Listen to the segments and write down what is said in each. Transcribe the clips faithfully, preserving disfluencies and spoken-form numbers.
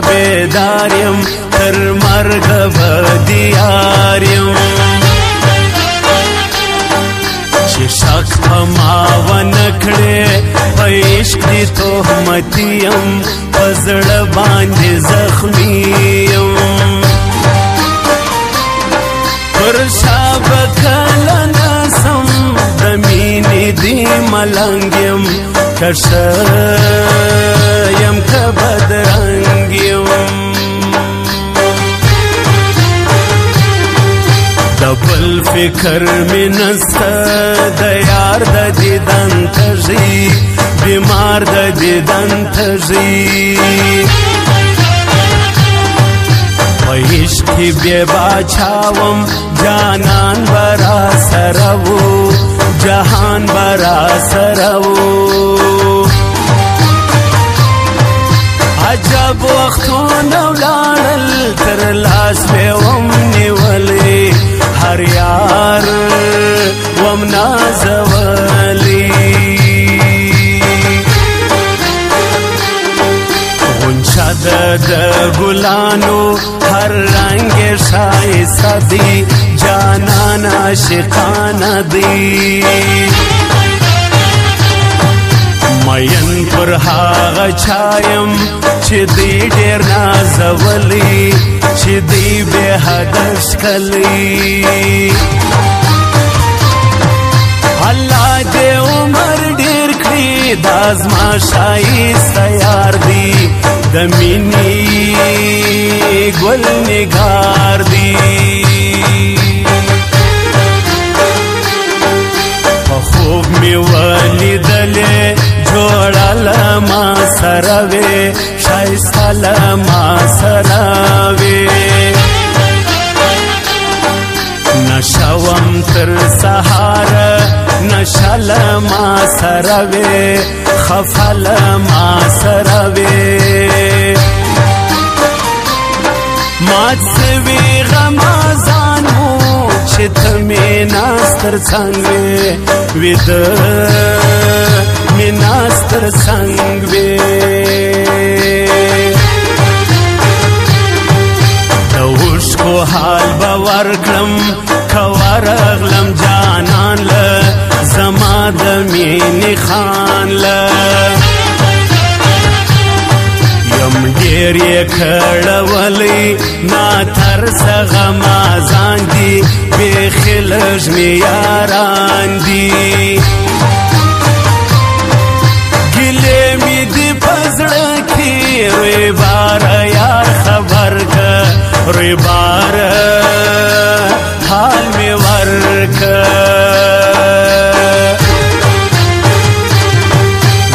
بیداریم تر مرگ با دیاریم چه شک ما و نکڑے عشق دی تهمتیم پزړه باندې زخمیم پر شب کلنا سم دمینې دی ملنګیم کشایم کبدرنګیم دبل فکر می نستا د یار د دیدن تژی بیمار د دیدن تژی عشقی بے باچاوم جانان برا سرو جہان برا سرو عجب وختون اولانل تر لاس بے ومنی ولی هر یار ومنا زوالی غنشد د گلانو هر رنگ شایسته دی جانان عاشقانه دی مین پر هاغه چایم چې دی ډېر نازولی چې دی بې حده ښکلي الله دې عمر ډېر کړي دا زما ښایسته یار دی د مینې ګل نګار دی په خوب مې ولیدلې جوړه له ما سره وې ښایسته له ما سره وې نشه وم تر سهاره نشه له ما سره وې خفه له ما سره وې مات سوي غمه ځان مو چې ته مې ناست تر څنګ وې ویده می ناستر سنگ بی دوش کو حال باور کلم کوار اغلم جانان ل زما دمین خان ل یم دیر یکڑ ولی نا ترس غمازان دی بی خلج می یاران دی روی بارا یار خبر که روی بارا حال می ور که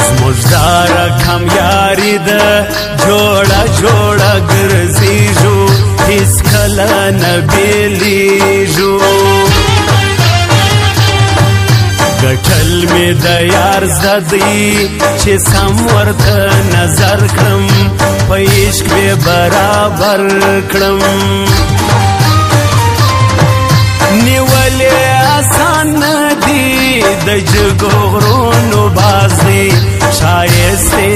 زمجدارا کم یاری ده جوڑا جوڑا گرزی جو اس کلا نبیلی جو گٹل می ده یار زدی چه سم ورده نظر کم په عشق به برابر کړم نیولې آسان دي د جګو غرونو بازي شایسته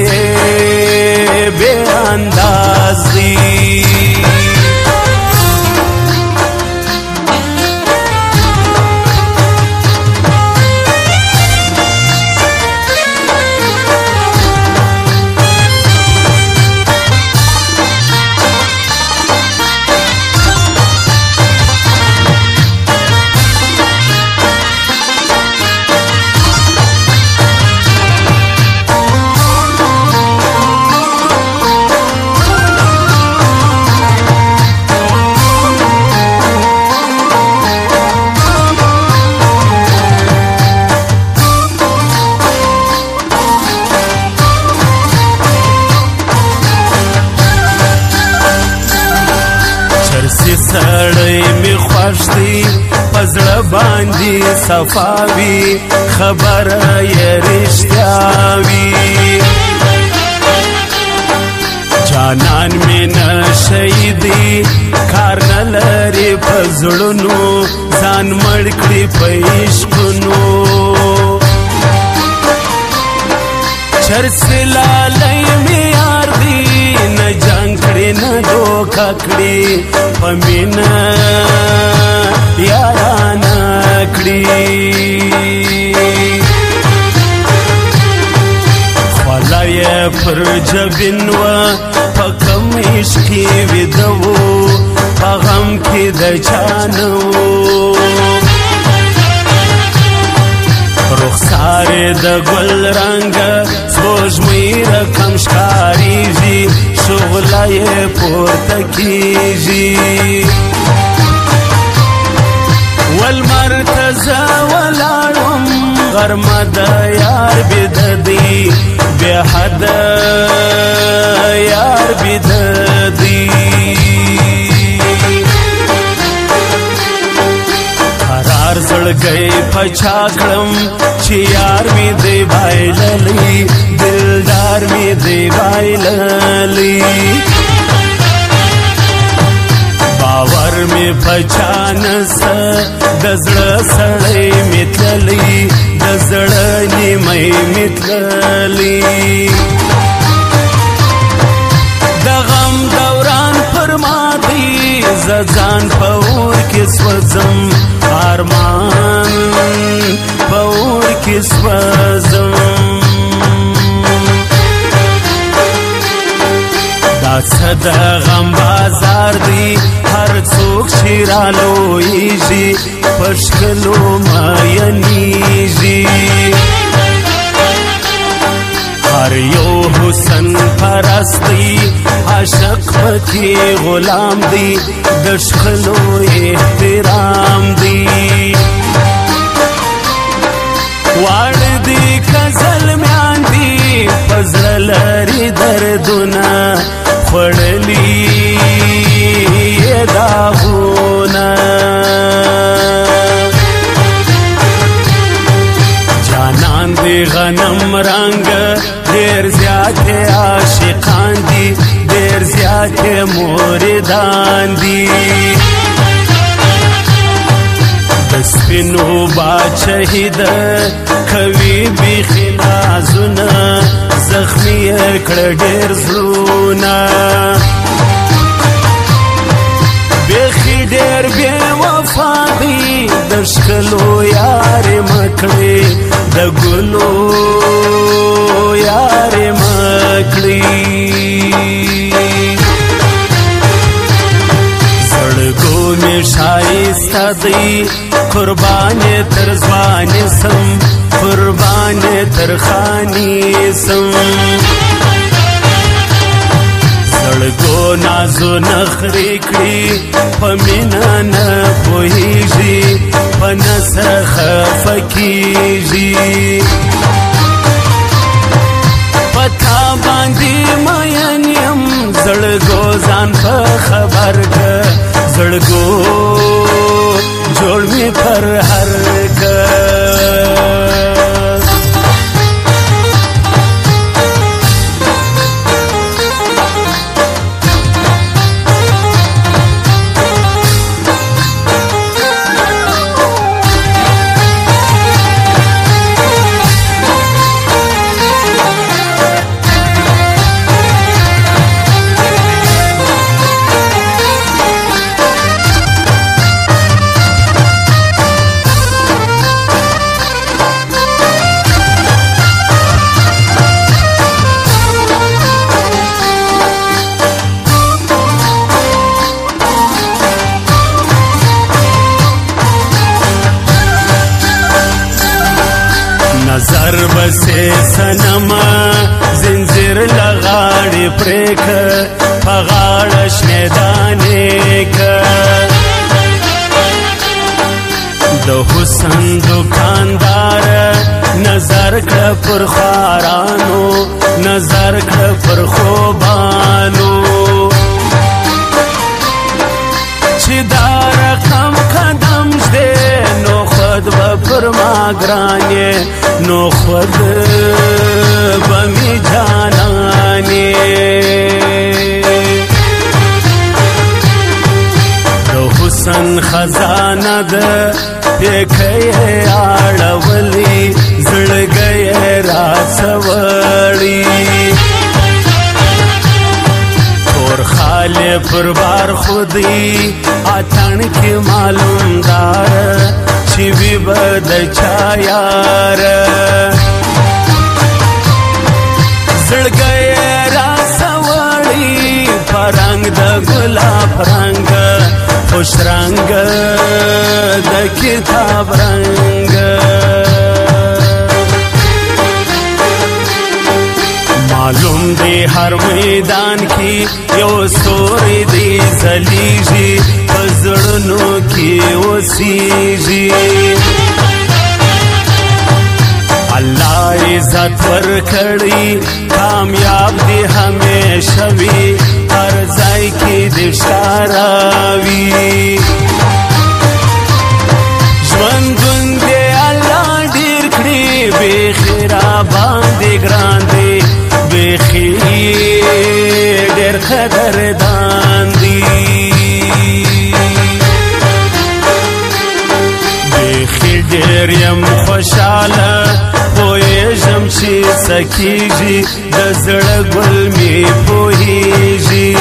بې انداز دي سړی می خوښ دی پزړه باندې صفاوي خبره یې رښتیا وي جانان می نشی دی کار نه لري په زړونو ځان مړ کړي په عشقونو چرسلالۍ می یار دی نه ځان کړې نه دوکه کړې په مینه یارانه کړې خوله یې پر جبین وه په کم عشق کې ویده و په غم کې د چا نه و رخسار یې د ګل رنګه سپوږمۍ رقم ښکارېږي شغله یې پورته کېږي و لمر ته زه ولاړم غرمه د یار بیده دی بې حده یار بیده دی هر زړګی پچا کړم چې یار مې دی بایللی دلدار مې دی بایللی باور مې پچا نسته د زړه سړی مې تللی د زړه نیمۍ مې تللی د غم دوران پر ما دی زه ځان په اور کې سوځم ارمان پور کې سوځم دا څه د غم بازار دی هر څوک چې رالویږي په ښکلو ماینیږي هر یو حسن پرست دی عاشق پکې غلام دی د ښکلو احترام دی واړه دی که زلمیان دی په زړه لري دردونه خوړلي یې داغونه جانان دی غنم رنګه ډېر زیات عاشقان دي ډېر زیات مریدان دي د سپینو باچهي ده کوي بیخي نازونه زخمي یې کړه ډېر زړونه بیخي ډېر بې وفا دي د ښکلو یار یې مه کړې د ګلو یار مکړی زړګو مې شایسته دی قربان تر ځوان سم قربان تر خاني سم زړګو نازو نخرې کړي په مینه نه پوهېږي په نثر خفه کېږي پتا باندې مین یم زړګو ځان په خبر که زړګو جوړ مې پر هر که نظر بسې صنما زنځیر له غاړې پرې که په غاړه شنې دانې که د حسن دوکانداره نظر کړه پر خوارانو نظر کړه پر خوبانو چې دا رقم قدم ږدې نو خود به پر ما ګران نو خود بمی جانانی دو حسن خزانه ده پیکه آڑولی زلگه راسولی हाले पुरबार खुदी आचन के मालूमदार शिवी बद छायार सड़ गए रासवाड़ी फरंग द गुलाब रंग खुश रंग द किताब रंग मालूम दे हर मैदान की यो सोरे दे सलीजी पजड़नों की ओसीजी अल्लाह इज्जत पर खड़ी कामयाब दे हमेशा भी हर जाय की दिशारावी जवन जवन दे अल्लाह दीर खड़ी बेखिरा बांधे ग्रांदे خیر ډېر قدردان دي بېخي ډېر یم خوشحاله پوهېږم چې څه کېږي د زړه ګل مې پوهېږي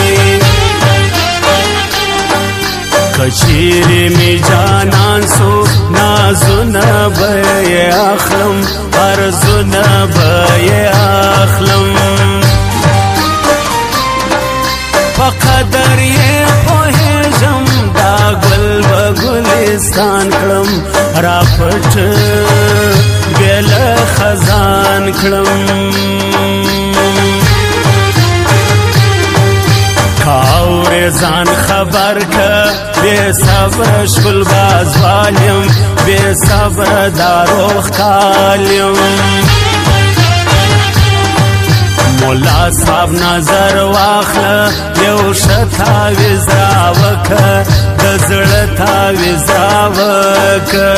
که چېرې مې جانان سو نازونه به یې اخلم ارزونه به یې اخلم قدر یې پوهېږم دا ګل به ګلستان کړم را پټ بیا له خزان کړم که اورې ځان خبر که بې صبره شګل بازوال یم بې صبره دا روغ کال یم مولا صاحب نظر واخله یو ښه تعویز راوکه د زړه تعویز راوکه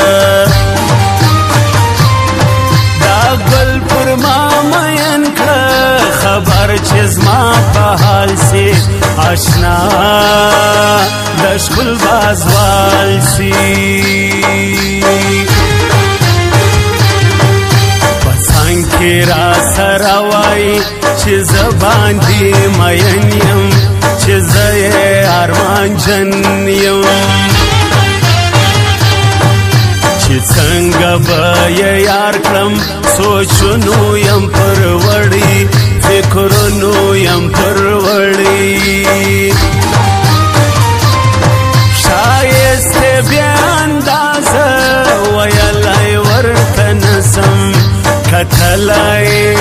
دا ګل پر ما مین کړه خبر چې زما په حال سي اشنا د شګل بازوال سي کې را سره وایي چې زه باندې مین یم چې زه یې ارمان جن یم چې څنګه به یې یار کړم سوچونو یم پروړی فکرونو یم پروړی ښایستې بې اندازه ویلی ورته نسم کتلای